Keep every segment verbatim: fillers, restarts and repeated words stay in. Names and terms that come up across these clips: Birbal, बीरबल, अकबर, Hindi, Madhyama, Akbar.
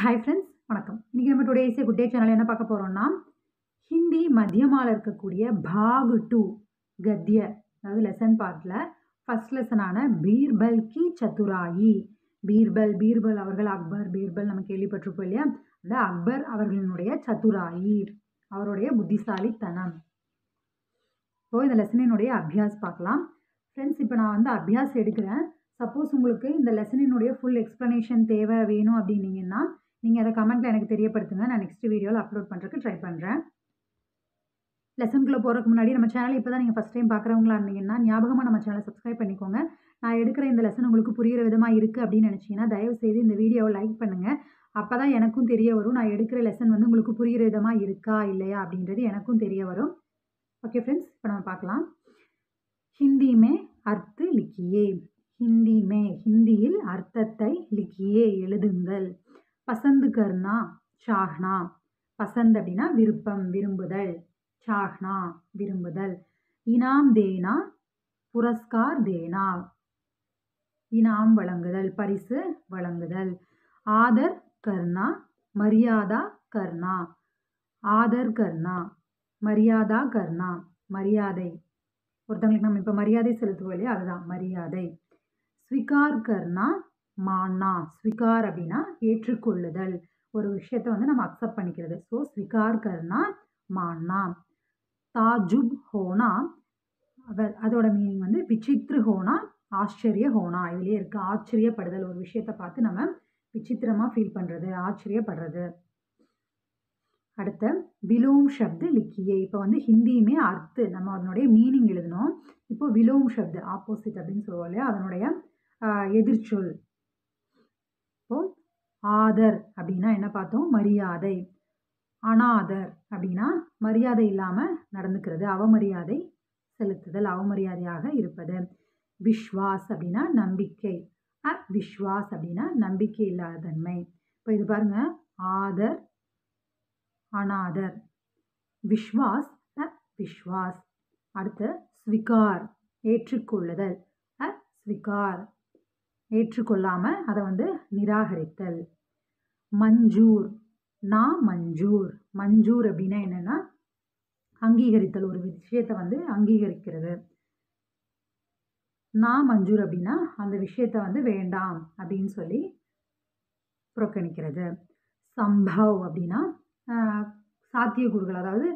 Hi friends वणक्कम इनकी नम्म टुडेस गुड डे चैनल एना पार्क्क पोरोम्ना हिंदी मध्यमा इरुक्ककूडिय भाग टू गद्य अदावदु लेसन पार्टल फर्स्ट लेसन आना बीरबल की चतुराई बीरबल बीरबल अवर्गल अक्बर बीरबल नम्म केल्विपट्टिरुक्कोम इल्लैया अद अक्बर अवर्गलिनुடைய चतुराई अवरुடைய बुद्धिசாலித்தனம் இப்போ இந்த லெசனினுடைய அபியாஸ் பார்க்கலாம் फ्रेंड्स இப்போ நான் வந்து அபியாஸ் எடுக்கிறேன் सपोज உங்களுக்கு இந்த லெசனினுடைய ஃபுல் எக்ஸ்பிளனேஷன் தேவை வேணும் அப்படினீங்கன்னா நீங்க அத கமெண்ட்ல எனக்கு தெரியப்படுத்துங்க நான் நெக்ஸ்ட் வீடியோல அப்லோட் பண்றதுக்கு ட்ரை பண்றேன் லெசன்க்குள்ள போறதுக்கு முன்னாடி நம்ம சேனலை இப்போதான் நீங்க ஃபர்ஸ்ட் டைம் பார்க்கறவங்களா இருந்தீங்கன்னா ஞாபகமா நம்ம சேனலை சப்ஸ்கிரைப் பண்ணிக்கோங்க நான் எடுக்கிற இந்த லெசன் உங்களுக்கு புரியற விதமா இருக்கு அப்படி நினைச்சீங்கன்னா தயவு செய்து இந்த வீடியோவை லைக் பண்ணுங்க அப்பதான் எனக்கும் தெரிய வரும் நான் எடுக்கிற லெசன் வந்து உங்களுக்கு புரியற விதமா இருக்கா இல்லையா அப்படின்றது எனக்கும் தெரிய வரும் ओके फ्रेंड्स இப்போ நம்ம பார்க்கலாம் हिंदी में अर्थ लिखिए हिंदी में हिंदीயில் அர்த்தத்தை लिखिए எழுதுங்கள் पसंद करना चाहना पसंद அப்படினா விருப்பம் விரும்புதல் चाहना விரும்புதல் இனாம் देना पुरस्कार देना இனாம் வழங்குதல் பரிசு வழங்குதல் आदर करना मर्यादा करना आदर करना मर्यादा करना मर्यादे और नाम इन मर्यादे सेलुत्तुवोम अदा मर्यादे स्वीकार करना मानना स्वीकार अप्पडिना एट्रुक्कोल्लुदल और विषयत्तै वंदु नाम एक्सेप्ट पण्णिक्किरदु सो स्वीकार करना मानना ताजुब होना अदोड मीनिंग वंदु विचित्र होना आश्चर्य होना इदिले इरुक्कु आश्चर्यपडुदल और विषयत्तै पार्त्तु नाम विचित्रमा फील पण्णिरदु आश्चर्यपडुदु அடுத்து விலோம் शब्द लिखिए இப்போ வந்து ஹிந்தியுமே அர்த்த நம்ம அதனுடைய மீனிங் எழுதணும் இப்போ விலோம் शब्द ஆப்போசிட் அப்படினு சொல்லுவாங்க அதனுடைய எதிர்ச்சொல் இப்போ ஆதர் அப்படினா என்ன பார்த்தோம் மரியாதை அனாதர் அப்படினா மரியாதை இல்லாம நடந்துக்கிறது அவமரியாதை செலுத்துதல் அவமரியாதையாக இருப்பது விஸ்வாஸ் அப்படினா நம்பிக்கை அவிஸ்வாஸ் அப்படினா நம்பிக்கை இல்லாதன்மை இப்போ இது பாருங்க ஆதர் अनादर विश्वास विश्वास अत स्वीकार ஏற்றுக்கொள்ளுதல் ஸ்வீகார் ஏற்றுக்கொள்ளாம அதை வந்து நிராகரித்தல் மஞ்சூர் நா மஞ்சூர் மஞ்சூர் அப்படினா என்னன்னா அங்கீகரித்தல் ஒரு விஷயத்தை வந்து அங்கீகரிக்கிறது நா மஞ்சூர் அப்படினா அந்த விஷயத்தை வந்து வேண்டாம் அப்படினு சொல்லி புறக்கணிக்கிறது சம்பவ் அப்படினா சாத்தியக்கூறுகள் அதாவது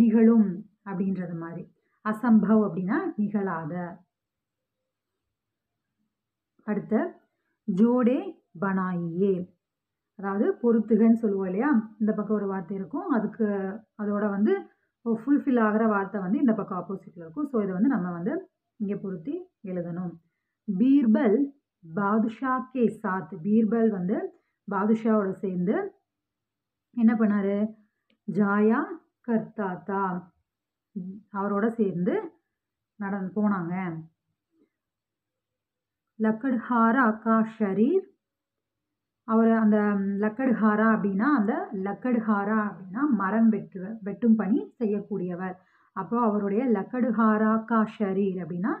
நிகழும் அப்படின்றது மாதிரி அசம்பவ் அப்படினா நிகழாத அடுத்து ஜோடே பனாயியே அதாவது பொருத்துகன்னு சொல்லுவோம் இல்லையா இந்த பக்கம் ஒரு வார்த்தை இருக்கும் அதுக்கு அதோட வந்து ஃபுல்ஃபில் ஆகிற வார்த்தை வந்து இந்த பக்கம் ஆப்போசிட்ல இருக்கும் ஸோ இதை வந்து நம்ம வந்து இங்கே பொருத்தி எழுதணும் பீர்பல் பாதுஷா கே சாத் பீர்பல் வந்து பாதுஷாவோட சேர்ந்து என்ன பண்ணாரு ஜாயா கர்த்தாதா அவரோட சேர்ந்து நடந்து போனாங்க லக்கட்ஹாரா கா ஷரீர் அவர் அந்த லக்கட்ஹாரா அப்படினா அந்த லக்கட்ஹாரா அப்படினா மரம் வெட்டு வெட்டும் பணி செய்யக்கூடியவர் அப்போ அவருடைய லக்கட்ஹாரா கா ஷரீர் அப்படினா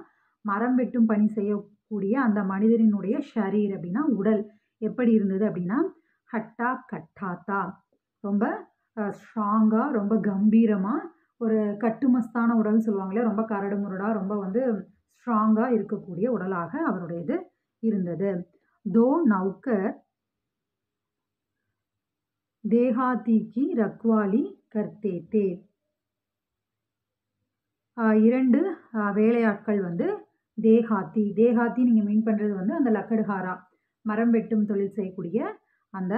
மரம் வெட்டும் பணி செய்யக்கூடிய அந்த மனிதரினுடைய ஷரீர் அப்படினா உடல் எப்படி இருந்தது அப்படினா ஹட்டா கட்டாதா ரொம்ப ஸ்ட்ராங்கா ரொம்ப கம்பீரமா ஒரு கட்டுமஸ்தான உடல்னு சொல்வாங்களே ரொம்ப கரடுமுரடா ரொம்ப வந்து ஸ்ட்ராங்கா இருக்கக்கூடிய உடலாக அவருடையது இருந்தது தோ நௌகர் தேஹாதிகி ரக்வாலி கர்த்தேதே இரண்டு வேலையாட்கள் வந்து தேஹாதி தேஹாதி நீங்க மீன் பண்றது வந்து அந்த லக்கடுகாரா மரம் வெட்டும் தொழில் செய்யக்கூடிய அந்த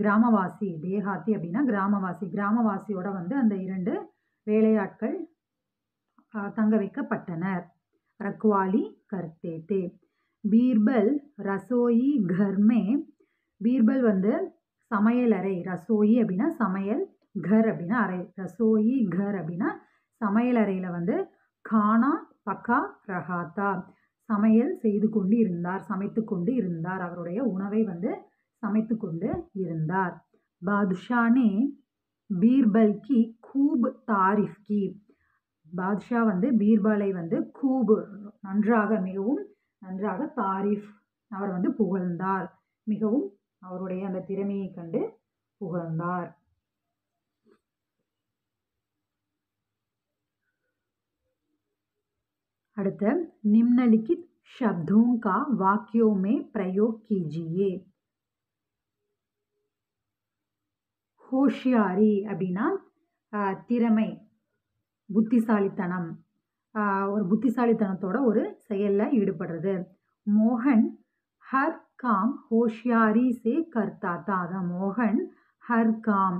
கிராமவாசி தேஹாதி அப்படினா கிராமவாசி கிராமவாசியோட வந்து அந்த இரண்டு வேலையாட்கள் தங்க வைக்கப்பட்டனர் ரக்வாலி கர்த்தேதே பீர்பல் ரசோயி கர்மே பீர்பல் வந்து சமையல் அறை ரசோயி அப்படினா சமையல் கர் அப்படினா அறை ரசோயி கர் அப்படினா சமையல் அறையில் வந்து கானா பக்கா ரஹாதா சமையல் செய்து கொண்டு இருந்தார் சமைத்து கொண்டு இருந்தார் அவருடைய உணவை வந்து சமைத்து கொண்டு இருந்தார் பாதுஷானே பீர்பல் கி கூப் தாரிஃப் கி பாதுஷா வந்து பீர்பாலை வந்து கூப் நன்றாக மிகவும் நன்றாக தாரிஃப் அவர் வந்து புகழ்ந்தார் மிகவும் அவருடைய அந்த திறமையை கண்டு புகழ்ந்தார். அடுத்த निम्नलिखित शब्दों का वाक्यों में प्रयोग कीजिए. होशियारी அப்படினா திறமை, புத்திசாலித்தனம், ஒரு புத்திசாலித்தனத்தோட ஒரு செயல்ல ஈடுபடுறது. मोहन हर काम होशियारी से करता था. मोहन हर काम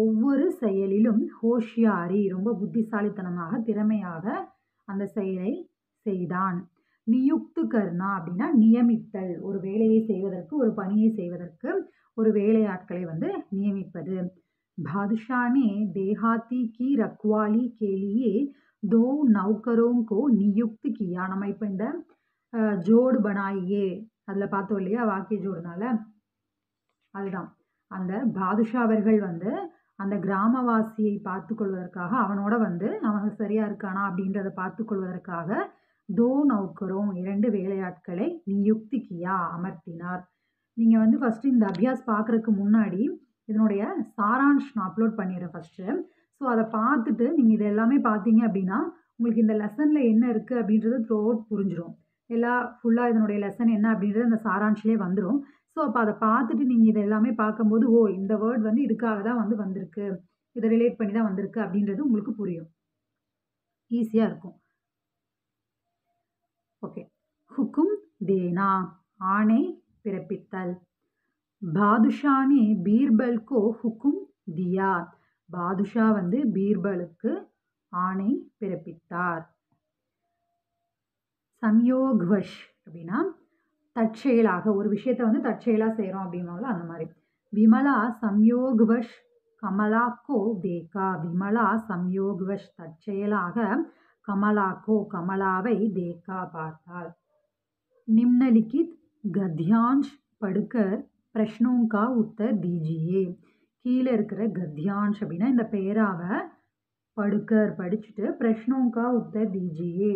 ஒவ்வொரு செயலிலும் होशियारी ரொம்ப புத்திசாலித்தனமாக திறமையாக அந்த செயலை செய்தான். நியுக்து கர்ணா அப்படின்னா நியமித்தல், ஒரு வேலையை செய்வதற்கு ஒரு பணியை செய்வதற்கு ஒரு வேலையாட்களை வந்து நியமிப்பது. பாதுஷானே தேஹாத்தி கி ரக்வாலி கேலியே தோ நௌக்கரோங்கோ நியுக்து கியா. நம்ம இப்போ இந்த ஜோடு பனாயே அதில் பார்த்தோம் இல்லையா வாக்கிய ஜோடுனால, அதுதான் அந்த பாதுஷாவர்கள் வந்து அந்த கிராமவாசியை பார்த்து கொள்வதற்காக அவனோட வந்து அவன் சரியா இருக்கானா அப்படின்றத பார்த்து கொள்வதற்காக தோ நௌக்கரும் இரண்டு வேலையாட்களை நியுக்திக்கியா அமர்த்தினார். நீங்கள் வந்து ஃபஸ்ட்டு இந்த அபியாஸ் பார்க்குறதுக்கு முன்னாடி இதனுடைய சாரான்ஷ் நான் அப்லோட் பண்ணிடுறேன் ஃபஸ்ட்டு. ஸோ அதை பார்த்துட்டு நீங்கள் இது எல்லாமே பார்த்தீங்க அப்படின்னா உங்களுக்கு இந்த லெசனில் என்ன இருக்குது அப்படின்றது த்ரூ அவுட் புரிஞ்சிடும். எல்லா ஃபுல்லாக இதனுடைய லெசன் என்ன அப்படின்றது அந்த சாரான்ஷிலே வந்துடும். ஸோ அப்போ அதை பார்த்துட்டு நீங்கள் இது எல்லாமே பார்க்கும்போது ஓ இந்த வேர்ட் வந்து இதுக்காக தான் வந்து வந்திருக்கு, இதை ரிலேட் பண்ணி தான் வந்திருக்கு அப்படின்றது உங்களுக்கு புரியும், ஈஸியாக இருக்கும். ஓகே, ஹுக்கும் தேனா ஆணை பிறப்பித்தல். பாதுஷானே பீர்பல்கோ ஹுக்கும் தியா. பாதுஷா வந்து பீர்பலுக்கு ஆணை பிறப்பித்தார். சம்யோக்வஷ் அப்படின்னா தற்செயலாக ஒரு விஷயத்தை வந்து தற்செயலாக செய்கிறோம் அப்படின்னாலும் அந்த மாதிரி. விமலா சம்யோக்வஷ் கமலாக்கோ தேகா. விமலா சம்யோக்வஷ் தற்செயலாக கமலாக்கோ கமலாவை தேகா பார்த்தாள். निम्नलिखित गद्यांश पढ़कर प्रश्नों का उत्तर दीजिए. கீழே இருக்கிற गद्यांश அப்படின்னா இந்த பேராவை படுக்கர் படிச்சுட்டு प्रश्नों का उत्तर दीजिए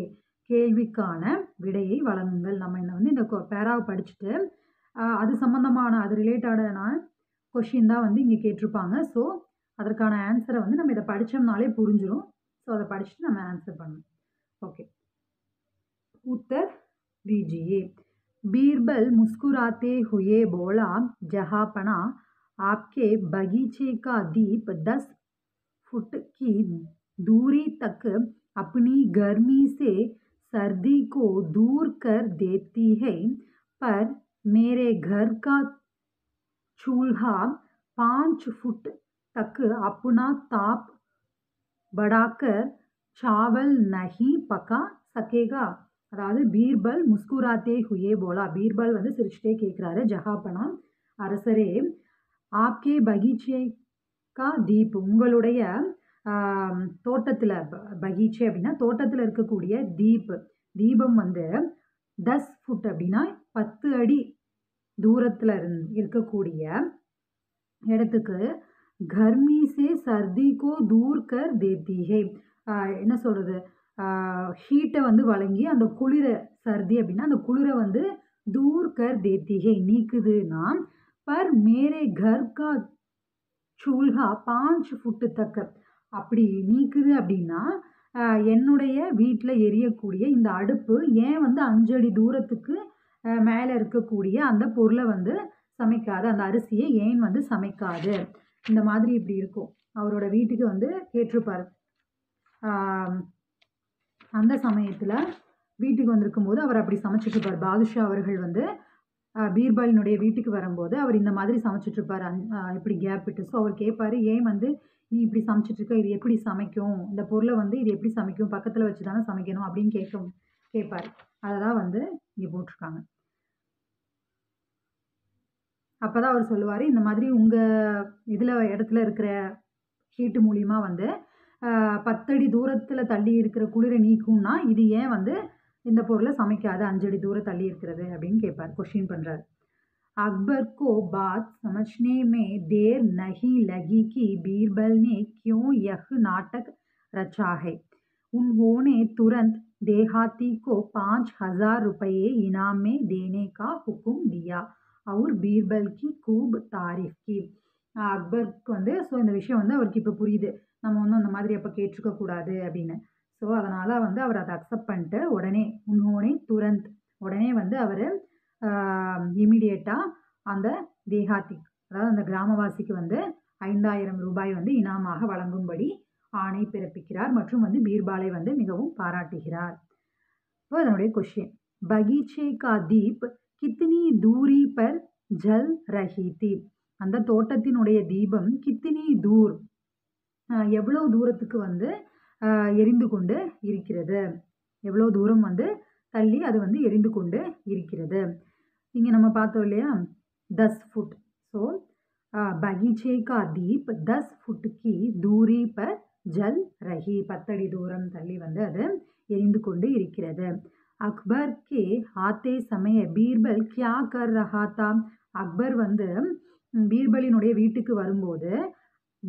கேள்விக்கான விடையை வழங்குங்கள். நம்ம இந்த வந்து இந்த பேராவை படிச்சுட்டு அது சம்மந்தமான அது ரிலேட்டடான கொஷின் தான் வந்து இங்கே கேட்டிருப்பாங்க. ஸோ அதற்கான ஆன்சரை வந்து நம்ம இதை படித்தோம்னாலே புரிஞ்சிடும். ஸோ அதை படிச்சுட்டு நம்ம ஆன்சர் பண்ணணும். ஓகே, உத்தர் दीजिए. बीरबल मुस्कुराते हुए बोला, जहाँपना आपके बगीचे का दीप दस फुट की दूरी तक अपनी गर्मी से सर्दी को दूर कर देती है, पर मेरे घर का चूल्हा पाँच फुट तक अपना ताप बढ़ाकर चावल नहीं पका सकेगा. அதாவது பீர்பல் முஸ்குராத்தே ஹுயே போலா, பீர்பல் வந்து சிரிச்சுட்டே கேட்குறாரு, ஜஹாபனா அரசரே ஆப்கே பகீச்சே கா தீப் உங்களுடைய தோட்டத்தில், பகீச்சே அப்படின்னா தோட்டத்தில் இருக்கக்கூடிய தீப் தீபம் வந்து தஸ் ஃபுட் அப்படின்னா பத்து அடி தூரத்தில் இருந்து இருக்கக்கூடிய இடத்துக்கு கர்மி சே சர்திக்கோ தூர் கர் தேத்திஹே என்ன சொல்கிறது ஹீட்டை வந்து வழங்கி அந்த குளிரை சர்தி அப்படின்னா அந்த குளிரை வந்து தூர் கர் தேத்திகை நீக்குதுன்னா பர் மேரே கர் கா சூல்ஹா பாஞ்சு ஃபுட்டு தக்க அப்படி நீக்குது அப்படின்னா என்னுடைய வீட்டில் எரியக்கூடிய இந்த அடுப்பு ஏன் வந்து அஞ்சடி தூரத்துக்கு மேலே இருக்கக்கூடிய அந்த பொருளை வந்து சமைக்காது, அந்த அரிசியை ஏன் வந்து சமைக்காது, இந்த மாதிரி இப்படி இருக்கும். அவரோட வீட்டுக்கு வந்து கேட்டிருப்பார். அந்த சமயத்தில் வீட்டுக்கு வந்திருக்கும் போது அவர் அப்படி சமைச்சிட்ருப்பார். பாதுஷா அவர்கள் வந்து பீர்பாலினுடைய வீட்டுக்கு வரும்போது அவர் இந்த மாதிரி சமைச்சிட்ருப்பார் இப்படி கேப் விட்டு. ஸோ அவர் கேட்பார், ஏன் வந்து நீ இப்படி சமைச்சிட்ருக்க, இது எப்படி சமைக்கும், இந்த பொருளை வந்து இது எப்படி சமைக்கும், பக்கத்தில் வச்சு தானே சமைக்கணும் அப்படின்னு கேட்கும் கேட்பார். அதை தான் வந்து இங்கே போட்டிருக்காங்க. அப்போ தான் அவர் சொல்லுவார், இந்த மாதிரி உங்கள் இதில் இடத்துல இருக்கிற ஹீட்டு மூலிமா வந்து பத்தடி தூரத்தில் தள்ளி இருக்கிற குளிரை நீக்கும்னா இது ஏன் வந்து இந்த பொருளை சமைக்காது, அஞ்சடி தூரம் தள்ளி இருக்கிறது அப்படின்னு கேட்பார், கொஷின் பண்ணுறார். அக்பர் கோ பாத் சமஜ்னே மே தேர் நஹி லகி கி பீர்பல் நே கியோ யஹ் நாட்டக் ரச்சாஹை. உன்ஹோனே துரந்த் தேஹாத்தி கோ பாஞ்ச் ஹசார் ருபயே இனாம் மே தேனே கா ஹுக்கும் தியா. और बीरबल की खूब तारीफ की अकबर वो विषय वो नम्बर अंतमारी अब कूड़ा अब सो वो अक्सप्ट पड़े उड़ने उन्होंने तुरंत उड़ने वो इमीडियेटा अहाती ग्रामवासी की वो ஐந்தாயிரம் ரூபாய் வந்து இனாமாக வழங்கும்படி ஆணை பிறப்பிக்கிறார் மற்றும் வந்து பீர்பாலை வந்து மிகவும் பாராட்டுகிறார். இப்போ நம்மளுடைய क्वेश्चन பகீச்சே கா தீப் கித்னி தூரி பர் ஜல் ரஹி தீ அந்த தோட்டத்தினுடைய தீபம் கித்னி தூர் எவ்வளவு தூரத்துக்கு வந்து எரிந்து கொண்டு இருக்கிறது எவ்வளவு தூரம் வந்து தள்ளி அது வந்து எரிந்து கொண்டு இருக்கிறது. இங்க நம்ம பார்த்தோம் இல்லையா दस फुट சோ बगीचे का दीप दस फुट की दूरी पर जल रही पत्तड़ी दूरम तल्ली वंदे अदम एरिंदु कोंडे इरिक्किरदु. अकबर के आते समय बीरबल क्या कर रहा था अकबर वंदे बीरबलिनुடைய வீட்டுக்கு வரும்போது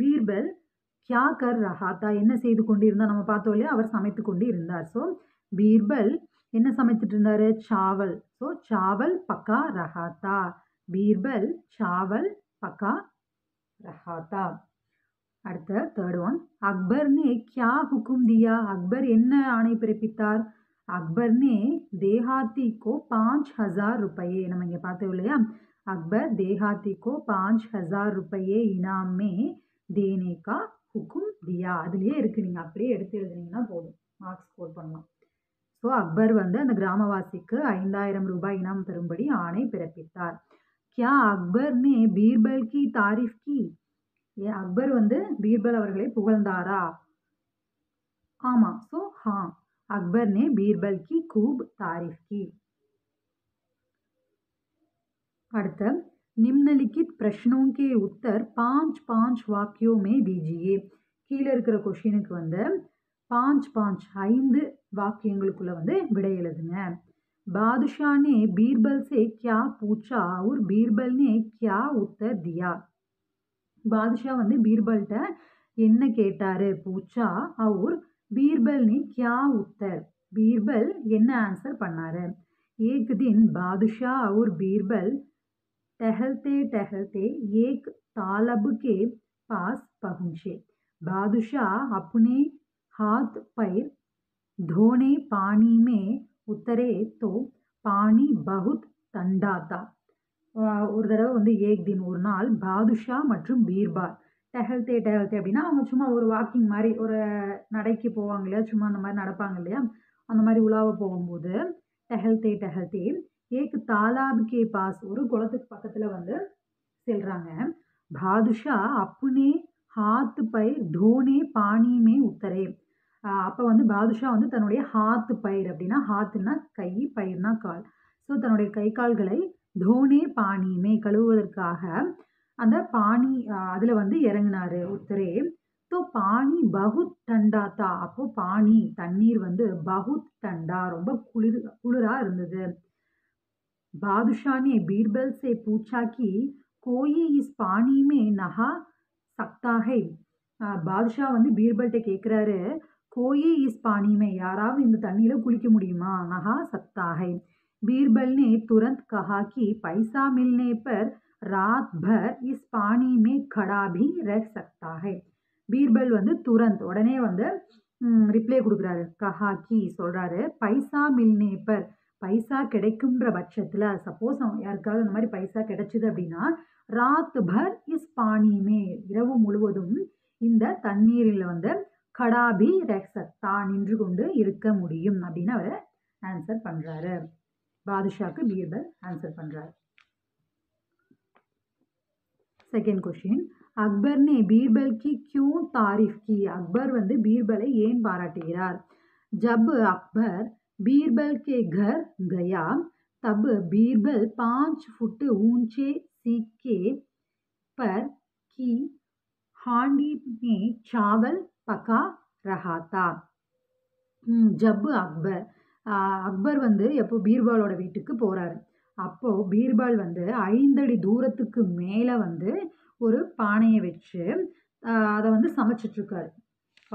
बीरबल क्या कर रहा था என்ன செய்து கொண்டிருந்தார் நம்ம பார்த்தோம்ல அவர் சமைத்து கொண்டிருந்தார். சோ बीरबल என்ன சமைச்சிட்டு இருந்தாரு चावल சோ चावल पका रहा था बीरबल चावल पका रहा था. அடுத்த थर्ड वन अकबर ने क्या हुकुम दिया अकबर என்ன ஆணை பிறப்பித்தார் अकबर ने देहाती को पाँच हज़ार रुपये நம்ம இங்க பார்த்தோம் இல்லையா अकबर देहाती को पाँच हज़ार रुपये इनाम में देने का हुकुम दिया அதுலயே இருக்கு நீங்க அப்படியே எடுத்து எழுதுனீங்கன்னா போதும் மார்க் ஸ்கோர் பண்ணலாம். சோ அக்பர் வந்து அந்த கிராமவாசிக்கு ஐந்தாயிரம் ரூபாய் இனாம் தரும்படி ஆணை பிறப்பித்தார். क्या अकबर ने बीरबल की तारीफ की ये अकबर वंदे बीरबल अवर्गले पुगल्दारा आमा सो हाँ अकबर ने बीरबल की खूब तारीफ की. அடுத்து निम्नलिखित प्रश्नों के उत्तर पाँच पाँच वाक्यों में दीजिए கீழே இருக்கிற क्वेश्चनக்கு வந்து पाँच पाँच ஐந்து வாக்கியங்களுக்குள்ள வந்து விடை எழுதுங்க. बादशाह ने बीरबल से क्या पूछा और बीरबल ने क्या उत्तर दिया बादशाह वंदे बीरबल टा इन्न केटारे पूछा और बीरबल ने क्या उत्तर बीरबल इन्न आंसर पन्नारे. एक दिन बादशाह और बीरबल टहलते टहलते एक तालाब के पास पहुँचे. बादशाह अपने हाथ पैर धोने पानी में उतरे तो पानी बहुत ठंडा था. ஒரு தடவை வந்து एक दिन ஒரு நாள் பாதுஷா மற்றும் பீர்பால் டஹல்தே டஹல்தே அப்படினா அவங்க சும்மா ஒரு வாக்கிங் மாதிரி ஒரு நடைக்கு போவாங்க இல்லையா சும்மா அந்த மாதிரி நடப்பாங்க இல்லையா அந்த மாதிரி உலாவ போகும்போது டஹல்தே டஹல்தே एक तालाब के पास ஒரு குளத்துக்கு பக்கத்துல வந்து செல்றாங்க. பாதுஷா अपने हाथ पैर धोने पानी में उतरे அப்போ வந்து பாதுஷா வந்து தன்னுடைய ஹாத் பயிர் அப்படின்னா ஹாத்னா கை பயிர்னா கால் ஸோ தன்னுடைய கை கால்களை தோனே பாணியுமே கழுவுவதற்காக அந்த பாணி அதில் வந்து இறங்கினாரு உத்தரே ஸோ பாணி பகுத் டண்டாத்தா அப்போது பாணி தண்ணீர் வந்து பகுத் டண்டா ரொம்ப குளிர் குளிராக இருந்தது. பாதுஷானே பீர்பல் சே பூச்சாக்கி கோயி இஸ் பாணியுமே நகா சக்தாகை பாதுஷா வந்து பீர்பல்கிட்ட கேட்குறாரு कोई इस पानी में याराव इन तन्नील कुलिक मुड़ीमा नहा सकता है. बीरबल ने तुरंत कहा कि पैसा मिलने पर रात भर इस पानी में खड़ा भी रह सकता है. बीरबल वंदे तुरंत उड़ने वंदे रिप्ले कुड़करार कहा कि सोल्रार पैसा मिलने पर पैसा किड़ैक्कुम्र पक्षत्तुला सपोज यारुक्कावुम इंद मारी पैसा किडैच्चुदु अप्पडिना रात भर इस पानी में इरवु मुलुवदुम इंद तन्नीरिल वंदे खड़ा भी रह सकता अब आंसर पड़ा बादशाह बीरबल आंसर पड़ा. सेकंड क्वेश्चन अकबर ने बीरबल की क्यों तारीफ की अकबर वंदे बीरबल ऐन पाराटीरार. जब अकबर बीरबल के घर गया तब बीरबल पाँच फुट ऊंचे सीके पर की हांडी में चावल पका रहा था. जब अकबर अकबर वंदे अपो बीरबालोड वीट्टुक्कु पोरार अपो बीरबाल वंदे ஐந்து அடி தூரத்துக்கு மேல வந்து ஒரு பானையை வெச்சு அத வந்து சமைச்சிட்டு இருக்காரு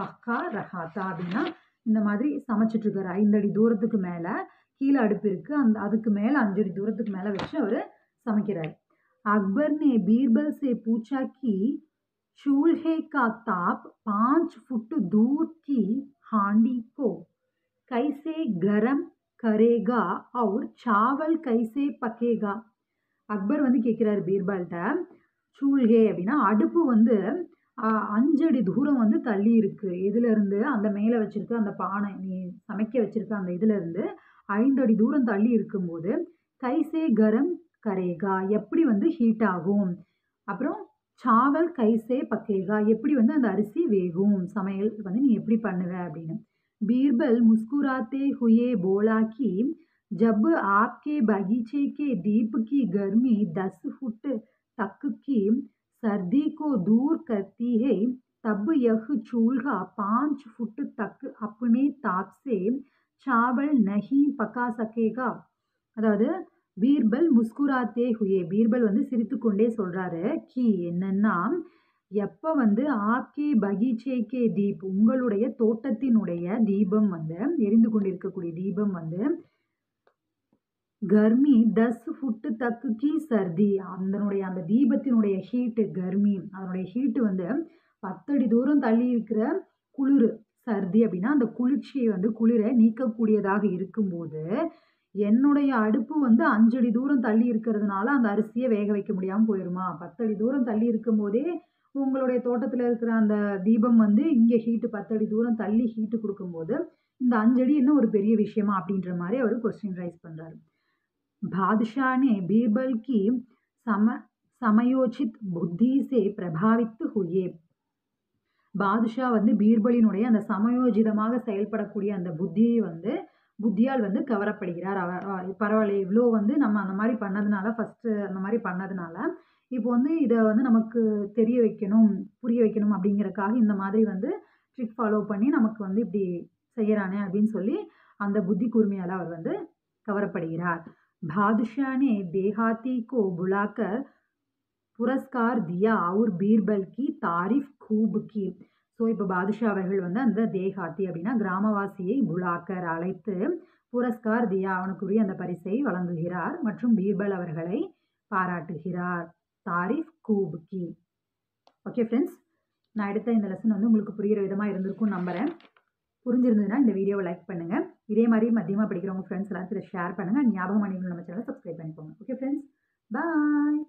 பக்கா ரஹாதா அப்படினா இந்த மாதிரி சமைச்சிட்டு இருக்காரு ஐந்து அடி தூரத்துக்கு மேல கீழ அடுப்பு இருக்கு அந்த அதுக்கு மேல ஐந்து அடி தூரத்துக்கு மேல வெச்சு அவரு समझाए। अकबर ने बीरबल से पूछा कि चूल्हे का ताप पाँच फुट दूर की हांडी को कैसे गरम करेगा और चावल कैसे पकेगा। अकबर वंदु केक्रार बीरबल्टा चूल्हे अप्पडिना अडुप्पु वंदु अंजु अडि दूरम वंदु तल्ली इरुक्कु इदुल इरुंदु अंद मेले वच्चिरुक्क अंद पानै नी समैक्क वच्चिरुक्क अंद इदुल इरुंदु ஐந்து அடி தூரம் தள்ளி இருக்கும்போது கைசே கரம் கரேகா எப்படி வந்து ஹீட் ஆகும், அப்புறம் சாவல் கைசே பக்கேகா எப்படி வந்து அந்த அரிசி வேகும், சமையல் வந்து நீ எப்படி பண்ணுவ அப்படின்னு। बीरबल मुस्कुराते हुए बोला कि जब आपके बगीचे के दीप की गर्मी दस फुट तक की सर्दी को दूर करती है, तब यह चूल्हा पाँच फुट तक अपने ताप से चावल नहीं पका सकेगा। அதாவது बीरबल मुस्कुराते हुए बीरबल வந்து சிரித்துக்கொண்டே சொல்றாரு कि என்னன்னா எப்ப வந்து ஆக்கே பகீச்சேக்கே தீப் உங்களுடைய தோட்டத்தினுடைய தீபம் வந்து எரிந்து கொண்டிருக்கக்கூடிய தீபம் வந்து गर्मी दस फुट तक की सर्दी அதனுடைய அந்த தீபத்தினுடைய ஹீட் गर्मी அதனுடைய ஹீட் வந்து பத்து அடி தூரம் தள்ளி இருக்கிற குளிர் सर्दी अब कुछ कुछ नीकूद अंजु दूर तली अरसिया वेग वाला पत् दूर तलीदे उंगे तोटक दीपम वो इं हीट पत् दूर तली हीट को अंजड़ी इन और विषय अगर मारे और क्वेश्चन राइज पड़ा। बादशाह ने बीरबल की सम समयोचित बुद्धि से प्रभावित हुए। बादशाह वो बीरबलिनुடைய அந்த சமயோஜிதமாக செயல்படக்கூடிய அந்த புத்தியை வந்து புத்தியால் வந்து கவரப்படுகிறார்। பரவாயில்ல இவ்வளோ வந்து நம்ம அந்த மாதிரி பண்ணதுனால ஃபர்ஸ்ட் அந்த மாதிரி பண்ணதுனால இப்போ வந்து இதை வந்து நமக்கு தெரிய வைக்கணும் புரிய வைக்கணும் அப்படிங்கறக்காக இந்த மாதிரி வந்து ட்ரிக் ஃபாலோ பண்ணி நமக்கு வந்து இப்படி செய்யறானே அப்படினு சொல்லி அந்த புத்தி கூர்மையால அவர் வந்து கவரப்படுகிறார்। बादशाह ने देहाती को बुलाकर पुरस्कार दिया और बीरबल की तारीफ खूब की। सो इ बादशाह वह अंत देहाती अब ग्रामवासिये बुलाकर अழைத்து पुरस्कार दिया अवनुक्कुरिय अंद परिसै वलंगुगिरार मत्रुम बीरबल अवर्गलै पाराट्टुगिरार तारीफ खूब की। ओके फ्रेंड्स ना एडुत्थ इंद लेसन वंदु उंगलुक्कु पुरियुर विधमा इरुंदिरुक्कुम नंबरेन। पुरिंजिरुंदुना इंद वीडियोवै लाइक पण्णुंगा, इदे मारी मध्यमा पडिक्किरवंगा फ्रेंड्स एल्लारुक्कुम शेयर पण्णुंगा, ஞாபகம் பண்ணிக்கணும் நம்ம சேனலை சப்ஸ்கிரைப் பண்ணிக்கோங்க। Okay friends bye.